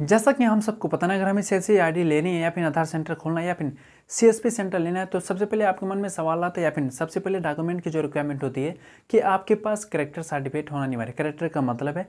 जैसा कि हम सबको पता ना, अगर हमें सीएससी आईडी लेनी है या फिर आधार सेंटर खोलना है या फिर सीएसपी सेंटर लेना है, तो सबसे पहले आपके मन में सवाल आता है या फिर सबसे पहले डॉक्यूमेंट की जो रिक्वायरमेंट होती है कि आपके पास कैरेक्टर सर्टिफिकेट होना अनिवार्य है। कैरेक्टर का मतलब है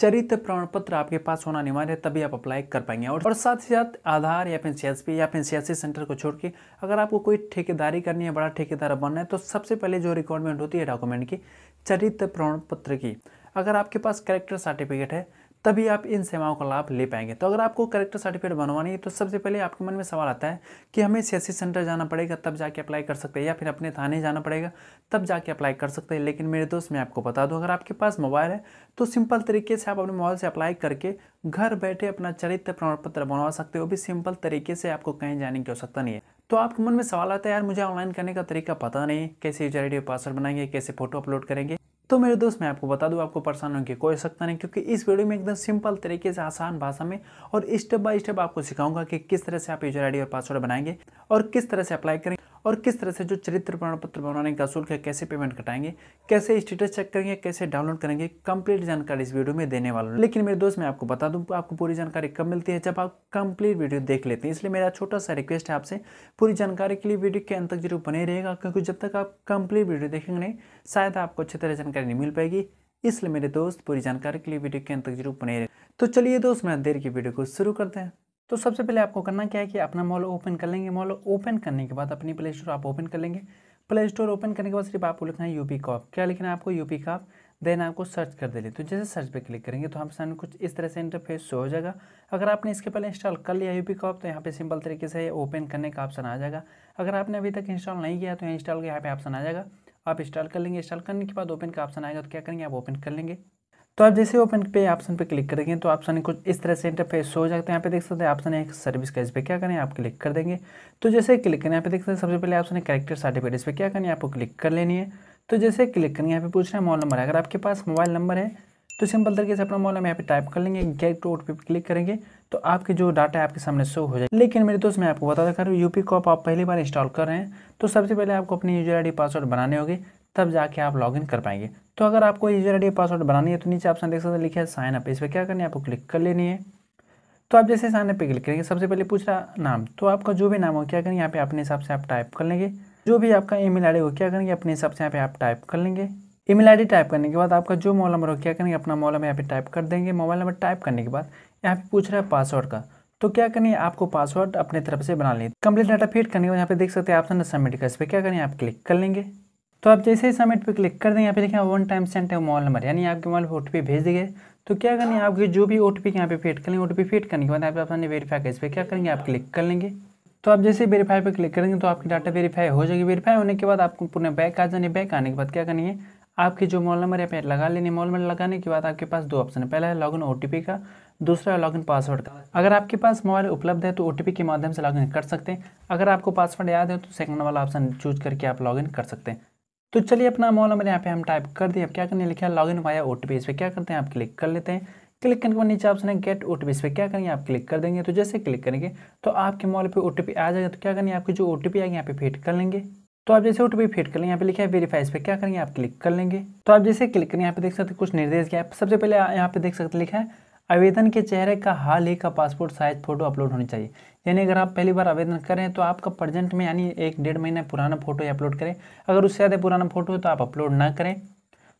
चरित्र प्रमाण पत्र आपके पास होना अनिवार्य है, तभी आप अप्लाई कर पाएंगे। और साथ ही साथ आधार या फिर सीएसपी या फिर सीएससी सेंटर को छोड़ के अगर आपको कोई ठेकेदारी करनी है, बड़ा ठेकेदार बनना है, तो सबसे पहले जो रिक्वायरमेंट होती है डॉक्यूमेंट की, चरित्र प्रमाण पत्र की। अगर आपके पास कैरेक्टर सर्टिफिकेट है तभी आप इन सेवाओं का लाभ ले पाएंगे। तो अगर आपको कैरेक्टर सर्टिफिकेट बनवानी है तो सबसे पहले आपके मन में सवाल आता है कि हमें सीएससी सेंटर जाना पड़ेगा तब जाके अप्लाई कर सकते हैं या फिर अपने थाने जाना पड़ेगा तब जाके अप्लाई कर सकते हैं। लेकिन मेरे दोस्त, मैं आपको बता दूं, अगर आपके पास मोबाइल है तो सिंपल तरीके से आप अपने मोबाइल से अप्लाई करके घर बैठे अपना चरित्र प्रमाण पत्र बनवा सकते हो। भी सिंपल तरीके से, आपको कहीं जाने की आवश्यकता नहीं है। तो आपके मन में सवाल आता है, यार मुझे ऑनलाइन करने का तरीका पता नहीं, कैसे यूजर आईडी और पासवर्ड बनाएंगे, कैसे फोटो अपलोड करेंगे। तो मेरे दोस्त, मैं आपको बता दूं, आपको परेशान होने की कोई आवश्यकता नहीं, क्योंकि इस वीडियो में एकदम सिंपल तरीके से आसान भाषा में और स्टेप बाय स्टेप आपको सिखाऊंगा कि किस तरह से आप यूजर आईडी और पासवर्ड बनाएंगे और किस तरह से अप्लाई करेंगे और किस तरह से जो चरित्र प्रमाण पत्र बनाने का शुल्क है, कैसे पेमेंट कटाएंगे, कैसे स्टेटस चेक करेंगे, कैसे डाउनलोड करेंगे। कंप्लीट जानकारी इस वीडियो में देने वाला हूं। लेकिन मेरे दोस्त, मैं आपको बता दूं, आपको पूरी जानकारी कब मिलती है, जब आप कंप्लीट वीडियो देख लेते हैं। इसलिए मेरा छोटा सा रिक्वेस्ट है आपसे, पूरी जानकारी के लिए वीडियो के अंत तक जरूर बने रहेगा, क्योंकि जब तक आप कंप्लीट वीडियो देखेंगे नहीं, शायद आपको अच्छी तरह जानकारी नहीं मिल पाएगी। इसलिए मेरे दोस्त, पूरी जानकारी के लिए वीडियो के अंत तक जरूर बने रहे। तो चलिए दोस्त, मैं देर की वीडियो को शुरू करते हैं। तो सबसे पहले आपको करना क्या है कि अपना मोबाइल ओपन कर लेंगे। मोबाइल ओपन करने के बाद अपनी प्ले स्टोर आप ओपन कर लेंगे। प्ले स्टोर ओपन करने के बाद सिर्फ आपको लिखना है यूपीकॉप। क्या लिखना है आपको? यूपीकॉप। देन आपको सर्च कर देंगे। तो जैसे सर्च पे क्लिक करेंगे तो हमारे सामने कुछ इस तरह से इंटरफेस शो हो जाएगा। अगर आपने इसके पहले इंस्टॉल कर लिया यूपीकॉप तो यहाँ पे सिंपल तरीके से ओपन करने का ऑप्शन आ जाएगा। अगर आपने अभी तक इंस्टॉल नहीं किया तो यहाँ इंस्टॉल का यहाँ पे ऑप्शन आ जाएगा, आप इंस्टॉल कर लेंगे। इंस्टॉल करने के बाद ओपन का ऑप्शन आएगा, तो क्या करेंगे आप ओपन कर लेंगे। तो आप जैसे ओपन पे ऑप्शन पे क्लिक करेंगे तो ऑप्शन कुछ इस तरह से इंटरफेस हो जाता है। यहाँ पे देख सकते हैं ऑप्शन है एक सर्विस का, इस पर क्या करें आप क्लिक कर देंगे। तो जैसे क्लिक करें यहाँ पे देख सकते हैं सबसे पहले ऑप्शन है कैरेक्टर सर्टिफिकेट, इस पर क्या करनी है आपको क्लिक कर लेनी है। तो जैसे क्लिक करेंगे यहाँ पे पूछ रहे हैं मोबाइल नंबर है। अगर आपके पास मोबाइल नंबर है तो सिंपल तरीके से अपना मोबाइल नंबर यहाँ पे टाइप कर लेंगे, गेट टू ओटीपी क्लिक करेंगे तो आपके जो डाटा है आपके सामने शो हो जाएगा। लेकिन मेरे दोस्त, मैं आपको बताता कर रहा हूँ, यूपीकॉप आप पहली बार इंस्टॉल कर रहे हैं तो सबसे पहले आपको अपनी यूजर आईडी पासवर्ड बनाने होगी, तब जाके आप लॉगिन कर पाएंगे। तो अगर आपको यूजर आईडी पासवर्ड बनानी है तो नीचे ऑप्शन देख सकते हैं लिखा है साइन अप, इस पर क्या करनी है आपको क्लिक कर लेनी है। तो आप जैसे साइन अप पे क्लिक करेंगे सबसे पहले पूछ रहा नाम, तो आपका जो भी नाम हो क्या करेंगे यहाँ पे अपने हिसाब से आप टाइप कर लेंगे। जो भी आपका ईमेल आईडी हो क्या करेंगे अपने हिसाब से यहाँ पे आप टाइप कर लेंगे। ईमेल आईडी टाइप करने के बाद आपका जो मोबाइल नंबर हो क्या करेंगे अपना मोबाइल नंबर यहाँ पे टाइप कर देंगे। मोबाइल नंबर टाइप करने के बाद यहाँ पे पूछ रहा है पासवर्ड का, तो क्या करेंगे आपको पासवर्ड अपने तरफ से बना लें। कंप्लीट डाटा फीड करने के बाद यहाँ पे देख सकते हैं ऑप्शन सबमिट का, इस पर क्या करेंगे आप क्लिक कर लेंगे। तो आप जैसे ही सबमिट पे क्लिक कर देंगे यहाँ पे देखिए वन टाइम सेंट है मोबाइल नंबर, यानी आपके मोबाइल पर ओटीपी भेज दिए। तो क्या करनी है आपके जो भी ओटीपी यहाँ पे फीड करेंगे, ओटीपी फीड करने के बाद यहाँ पे आपने वेरीफाई का, इस पर क्या करेंगे आप क्लिक कर लेंगे। तो आप जैसे वेरीफाई पे क्लिक करेंगे तो आपकी डाटा वेरीफाई हो जाएगी। वेरीफाई होने के बाद आपको पुनः बैक आ जाने, बैक आने के बाद क्या करनी है आपके जो मोबाइल नंबर यहाँ पे लगा लेने। मोबाइल नंबर लगाने के बाद आपके पास दो ऑप्शन है, पहला है लॉगिन ओटीपी का, दूसरा है लॉगिन पासवर्ड का। अगर आपके पास मोबाइल उपलब्ध है तो ओटीपी के माध्यम से लॉगिन कर सकते हैं, अगर आपको पासवर्ड याद है तो सेकंड वाला ऑप्शन चूज करके आप लॉगिन कर सकते हैं। तो चलिए अपना मोबाइल नंबर यहाँ पे हम टाइप कर दिए। अब क्या करने लिखा है लॉगिन वाया ओटीपी, इस पर क्या करते हैं आप क्लिक कर लेते हैं। क्लिक करने के बाद नीचे ऑप्शन है गेट ओटीपी, इस पर क्या करेंगे आप क्लिक कर देंगे। तो जैसे क्लिक करेंगे तो आपके मोबाइल पे ओटीपी आ जाएगा। तो क्या करेंगे आपकी जो ओटीपी आएगी यहाँ पे फीड कर लेंगे। तो आप जैसे ओटीपी फीड कर लेंगे यहाँ पे लिखा है वेरीफाई, इस पर क्या करेंगे आप क्लिक कर लेंगे। तो आप जैसे क्लिक करेंगे यहाँ पे देख सकते हैं कुछ निर्देश दिया है। सबसे पहले यहाँ पे देख सकते लिखा है आवेदन के चेहरे का हाल ही का पासपोर्ट साइज फोटो अपलोड होनी चाहिए, यानी अगर आप पहली बार आवेदन करें तो आपका प्रेजेंट में यानी एक डेढ़ महीना पुराना फोटो ही अपलोड करें। अगर उससे ज़्यादा पुराना फोटो हो तो आप अपलोड ना करें।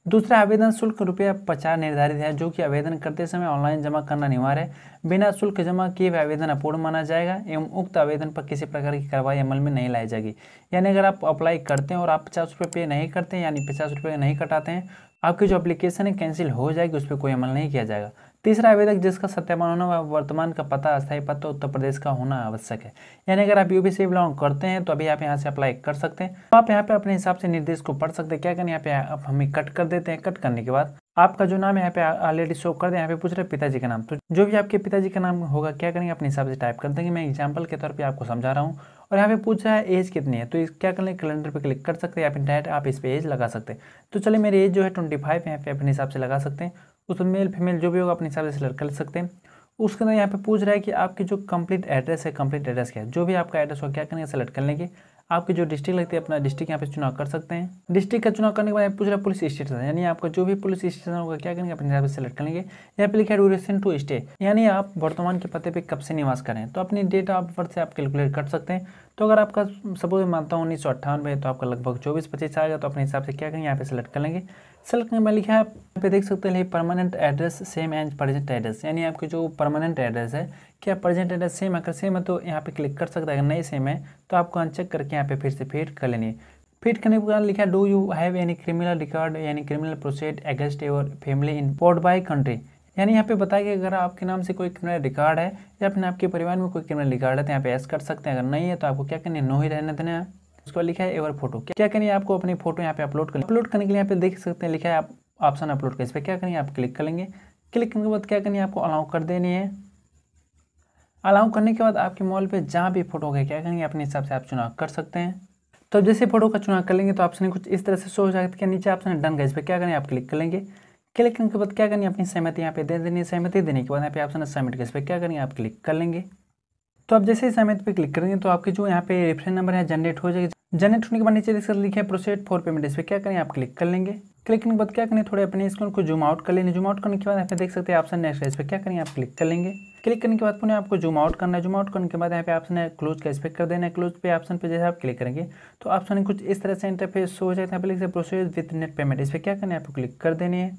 दूसरा, आवेदन शुल्क ₹50 निर्धारित है, जो कि आवेदन करते समय ऑनलाइन जमा करना अनिवार्य है। बिना शुल्क जमा किए हुए आवेदन अपूर्ण माना जाएगा एवं उक्त आवेदन पर किसी प्रकार की कार्रवाई अमल में नहीं लाई जाएगी। यानी अगर आप अप्लाई करते हैं और आप ₹50 पे नहीं करते हैं, यानी ₹50 नहीं कटाते हैं, आपकी जो एप्लीकेशन है कैंसिल हो जाएगी, उस पर कोई अमल नहीं किया जाएगा। तीसरा, आवेदक जिसका सत्यापन होना वह वर्तमान का पता अस्थायी पता उत्तर प्रदेश का होना आवश्यक है, यानी अगर आप यूपी से बिलोंग करते हैं तो अभी आप यहाँ से अप्लाई कर सकते हैं। तो आप यहाँ पे अपने हिसाब से निर्देश को पढ़ सकते हैं। क्या करें यहाँ पे आप हमें कट कर देते हैं। कट करने के बाद आपका जो नाम है यहाँ पे ऑलरेडी शो कर दें। यहाँ पे पूछ रहे हैं पिताजी का नाम, तो जो भी आपके पिताजी का नाम होगा क्या करेंगे अपने हिसाब से टाइप कर देंगे। मैं एग्जाम्पल के तौर पर आपको समझा रहा हूँ। और यहाँ पे पूछ रहा है एज कितनी है, तो क्या करें कैलेंडर पे क्लिक कर सकते हैं या फिर डायरेक्ट आप इस पे एज लगा सकते हैं। तो चलिए मेरी एज जो है 25 यहाँ पे अपने हिसाब से लगा सकते हैं। उसमें मेल फीमेल जो भी होगा अपने हिसाब से सिलेक्ट कर सकते हैं। उसके अंदर यहाँ पे पूछ रहा है कि आपकी जो कंप्लीट एड्रेस है, कंप्लीट एड्रेस क्या है, जो भी आपका एड्रेस हो क्या करेंगे सेलेक्ट कर लेंगे। आपकी जो डिस्ट्रिक्ट लगती है अपना डिस्ट्रिक्ट यहाँ पे चुनाव कर सकते हैं। डिस्ट्रिक्ट का चुनाव करने के बाद पूछ रहा पुलिस स्टेशन, यानी आपका जो भी पुलिस स्टेशन होगा क्या करेंगे अपने यहाँ पे सेलेक्ट करेंगे। यहाँ पे लिखा है ड्यूरेशन टू स्टे, यानी आप वर्तमान के पते पे कब से निवास करें, तो अपनी डेट ऑफ बर्थ से आप कैलकुलेट कर सकते हैं। तो अगर आपका सपोज मानता हूँ 1998 है तो आपका लगभग 24-25 आएगा, तो अपने हिसाब से क्या करेंगे यहाँ पे सेलेक्ट कर लेंगे। सेलेक्ट करने में लिखा है यहाँ पे देख सकते हैं permanent address same and present address, यानी आपके जो परमानेंट एड्रेस है क्या प्रेजेंट एड्रेस सेम है, अगर सेम है तो यहाँ पे क्लिक कर सकता है, अगर नहीं सेम है तो आपको अनचेक करके यहाँ पे फिर से फिट कर लेनी है। फिट करने के बाद लिखा है do you have any criminal record, यानी criminal process against your family in port by country, यानी यहाँ पे बताया कि अगर आपके नाम से कोई क्रिमिनल रिकॉर्ड है या अपने आपके परिवार में कोई क्रिमिनल रिकॉर्ड है तो यहाँ पे एस कर सकते हैं, अगर नहीं है तो आपको क्या करना है नो ही रहने देना है। उसके बाद लिखा है एवर फोटो, क्या करेंगे आपको अपनी फोटो यहाँ पे अपलोड करनी। अपलोड करने के लिए यहाँ पे देख सकते हैं लिखा है आप ऑप्शन अपलोड कर, इस पर क्या करेंगे आप क्लिक कर लेंगे। क्लिक करने के बाद क्या करेंगे आपको अलाउ कर देनी है। अलाउ करने के बाद आपके मोबाइल पर जहाँ भी फोटो है क्या करेंगे अपने हिसाब से आप चुनाव कर सकते हैं। तो जैसे फोटो का चुनाव कर लेंगे तो आपने कुछ इस तरह से शो हो जाएगा, नीचे ऑप्शन डन का, इस पर क्या करेंगे आप क्लिक कर लेंगे। क्लिक करने के बाद क्या करनी है अपनी सहमति यहाँ पे दे देनी है। सहमति देने के बाद यहाँ पे ऑप्शन है सबमिट के, इस पर क्या करेंगे आप क्लिक कर लेंगे। तो आप जैसे ही सहमति पे क्लिक करेंगे तो आपके जो यहाँ पे रेफरेंस नंबर है जनरेट हो जाएगा। जनरेट होने के बाद नीचे इसका लिखा है प्रोसेस फॉर पेमेंट, इस पर क्या करेंगे आप क्लिक कर लेंगे। क्लिक करने के बाद क्या करें थोड़े अपने स्क्रीन को जूम आउट कर लेंगे। जूम आउट करने के बाद यहाँ पे देख सकते हैं ऑप्शन नेक्स्ट, इस पर क्या करेंगे आप क्लिक कर लेंगे। क्लिक करने के बाद पुनः आपको जूम आउट करना है। जूम आउट करने के बाद यहाँ पे ऑप्शन है क्लोज का, इस पर कर देना है। क्लोज पे ऑप्शन पे जैसे आप क्लिक करेंगे तो ऑप्शन कुछ इस तरह से इंटरफेस हो जाएगा। यहाँ पे लिखा है प्रोसेस विद नेट पेमेंट, इस पर क्या करना है आपको क्लिक कर देनी है।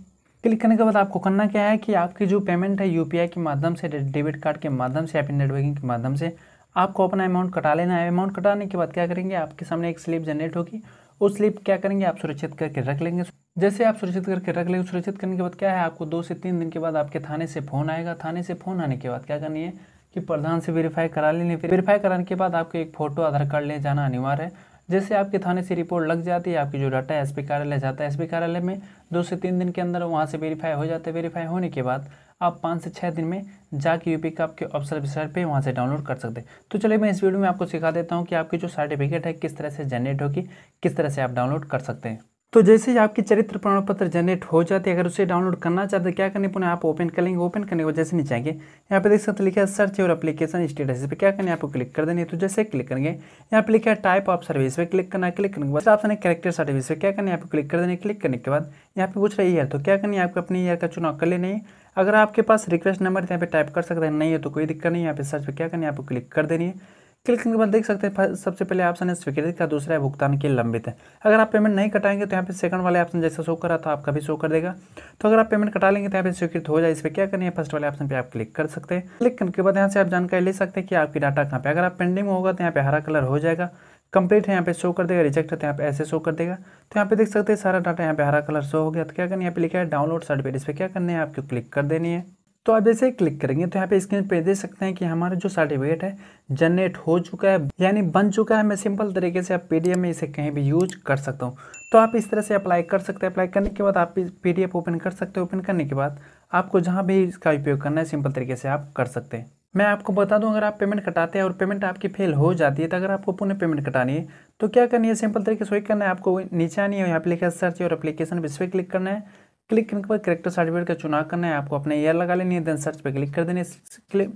क्लिक करने के बाद आपको करना क्या है कि आपकी जो पेमेंट है यूपीआई के माध्यम से, डेबिट कार्ड के माध्यम से, अपनी नेट बैंकिंग के माध्यम से आपको अपना अमाउंट कटा लेना है। अमाउंट कटाने के बाद क्या करेंगे आपके सामने एक स्लिप जनरेट होगी, उस स्लिप क्या करेंगे आप सुरक्षित करके रख लेंगे। जैसे आप सुरक्षित करके रख लेंगे, सुरक्षित करने के बाद क्या है आपको 2 से 3 दिन के बाद आपके थाने से फ़ोन आएगा। थाने से फ़ोन आने के बाद क्या करनी है कि प्रधान से वेरीफाई करा लेनी। वेरीफाई कराने के बाद आपको एक फ़ोटो आधार कार्ड ले जाना अनिवार्य है। जैसे आपके थाने से रिपोर्ट लग जाती है आपकी जो डाटा है एसपी कार्यालय जाता है। एसपी कार्यालय में 2 से 3 दिन के अंदर वहाँ से वेरीफाई हो जाता है। वेरीफाई होने के बाद आप 5 से 6 दिन में जाके यूपीकॉप के ऑफिशियल वेबसाइट पे वहाँ से डाउनलोड कर सकते हैं। तो चलिए मैं इस वीडियो में आपको सिखा देता हूँ कि आपकी जो सर्टिफिकेट है किस तरह से जनरेट होगी, किस तरह से आप डाउनलोड कर सकते हैं। तो जैसे ही आपकी चरित्र प्रमाण पत्र जनरेट हो जाती है, अगर उसे डाउनलोड करना चाहते हैं क्या करने पुनः आप ओपन कर लेंगे। ओपन करने को जैसे नीचे आएंगे यहाँ पे देख सकते लिखा है सर्च और एप्लीकेशन स्टेटस, इस पर क्या करने आपको क्लिक कर देनी है। तो जैसे क्लिक करेंगे यहाँ पे लिखा है टाइप ऑफ सर्विस पे क्लिक करना। क्लिक करने के बाद ऑप्शन है कैरेक्टर सर्टिफिकेट, पे क्या करने आपको क्लिक कर देने। क्लिक करने के बाद यहाँ पे पूछ रहा है ईयर, तो क्या करनी है आपको अपने ईयर का चुनाव कर लेना है। अगर आपके पास रिक्वेस्ट नंबर यहाँ पे टाइप कर सकते हैं, नहीं है तो कोई दिक्कत नहीं। यहाँ पे सर्च पे क्या करनी है आपको क्लिक कर देनी है। क्लिक करने के बाद देख सकते हैं सबसे पहले ऑप्शन है स्वीकृत का, दूसरा है भुगतान के लंबित है। अगर आप पेमेंट नहीं कटाएंगे तो यहाँ पे सेकंड वाले ऑप्शन जैसा शो कर रहा था आपका भी शो कर देगा। तो अगर आप पेमेंट कटा लेंगे तो यहाँ पे स्वीकृत हो जाए, इस पर क्या करनी है फर्स्ट वाले ऑप्शन पे आप क्लिक कर सकते हैं। क्लिक करने के बाद यहाँ से आप जानकारी ले सकते हैं कि आपकी डाटा कहाँ पे। अगर आप पेंडिंग होगा तो यहाँ पे हरा कलर हो जाएगा, कंप्लीट है यहाँ पे शो कर देगा, रिजेक्ट है यहाँ पे ऐसे शो कर देगा। तो यहाँ पे देख सकते हैं सारा डाटा यहाँ पे हरा कलर शो हो गया। तो क्या करना है यहाँ पे लिखा है डाउनलोड सर्टिफिकेट, इस पर क्या करना है आपको क्लिक कर देनी है। तो आप जैसे क्लिक करेंगे तो यहाँ पे स्क्रीन पे देख सकते हैं कि हमारा जो सर्टिफिकेट है जनरेट हो चुका है, यानी बन चुका है। मैं सिंपल तरीके से आप पीडीएफ में इसे कहीं भी यूज कर सकता हूँ। तो आप इस तरह से अप्लाई कर सकते हैं। अप्लाई करने के बाद आप पीडीएफ ओपन कर सकते हो। ओपन करने के बाद आपको जहाँ भी इसका उपयोग करना है सिंपल तरीके से आप कर सकते हैं। मैं आपको बता दूं अगर आप पेमेंट कटाते हैं और पेमेंट आपकी फेल हो जाती है तो अगर आपको पुनः पेमेंट कटानी है तो क्या करनी है सिंपल तरीके से वही करना है। आपको नीचे आनी है, यहाँ पे लिखा है सर्च और एप्लीकेशन, इस पर क्लिक करना है। क्लिक करने के बाद कैरेक्टर सर्टिफिकेट का चुनाव करना है, आपको अपने ईयर लगा लेनी है, देन सर्च पे क्लिक कर देने। क्लिक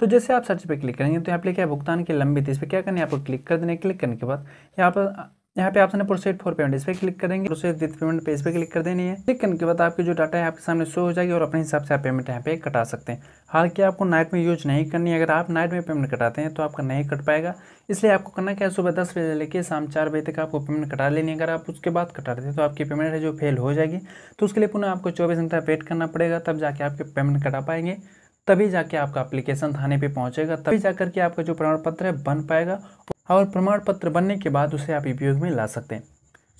तो जैसे आप सर्च पे क्लिक करेंगे तो यहाँ पे क्या भुगतान की लंबित, इस पर क्या करना है आपको क्लिक कर देने। क्लिक करने के बाद यहाँ पे ऑप्शन है प्रोसेस फॉर पेमेंट, इस पर क्लिक करेंगे। प्रोसेस विद पेमेंट पे इस पर क्लिक कर देनी है। क्लिक करने के बाद आपकी जो डाटा है आपके सामने शो हो जाएगी और अपने हिसाब से आप पेमेंट यहाँ पे कटा सकते हैं। हालांकि आपको नाइट में यूज नहीं करनी है। अगर आप नाइट में पेमेंट कटाते हैं तो आपका नहीं कट पाएगा, इसलिए आपको करना क्या है सुबह 10 बजे से लेकर शाम 4 बजे तक आपको पेमेंट कटा लेनी है। अगर आप उसके बाद कटा देते हैं तो आपकी पेमेंट है जो फेल हो जाएगी, तो उसके लिए पुनः आपको 24 घंटा वेट करना पड़ेगा, तब जाके आपके पेमेंट कटा पाएंगे। तभी जाके आपका एप्लीकेशन थाने पे पहुंचेगा, तभी जाकर के आपका जो प्रमाण पत्र है बन पाएगा और प्रमाण पत्र बनने के बाद उसे आप उपयोग में ला सकते हैं।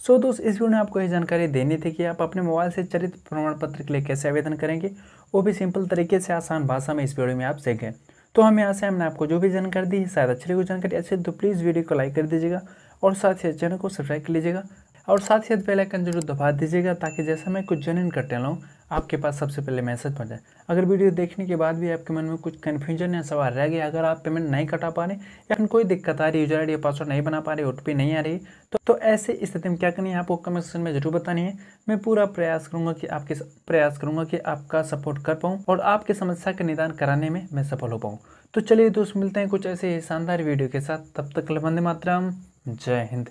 सो दोस्त इस वीडियो में आपको ये जानकारी देनी थी कि आप अपने मोबाइल से चरित्र प्रमाण पत्र के लिए कैसे आवेदन करेंगे, वो भी सिंपल तरीके से आसान भाषा में इस वीडियो में आप सीखें। तो हम यहाँ से हमने आपको जो भी जानकारी दी शायद अच्छी लगी, जानकारी अच्छी तो प्लीज़ वीडियो को लाइक कर दीजिएगा और साथ ही चैनल को सब्सक्राइब कर लीजिएगा और साथ ही बेल आइकन जरूर दबा दीजिएगा ताकि जैसा मैं कुछ जनरेट करते रहूँ आपके पास सबसे पहले मैसेज पहुँच जाए। अगर वीडियो देखने के बाद भी आपके मन में कुछ कन्फ्यूजन या सवाल रह गया, अगर आप पेमेंट नहीं कटा पा रहे या फिर कोई दिक्कत आ रही, यूजर आईडी या पासवर्ड नहीं बना पा रहे, OTP नहीं आ रही, तो ऐसे स्थिति में क्या करनी है आपको कमेंट सेक्शन में जरूर बतानी है। मैं पूरा प्रयास करूँगा कि आपका सपोर्ट कर पाऊँ और आपकी समस्या का निदान कराने में मैं सफल हो पाऊँ। तो चलिए दोस्त मिलते हैं कुछ ऐसे शानदार वीडियो के साथ, तब तक वंदे मातरम। जय हिंद।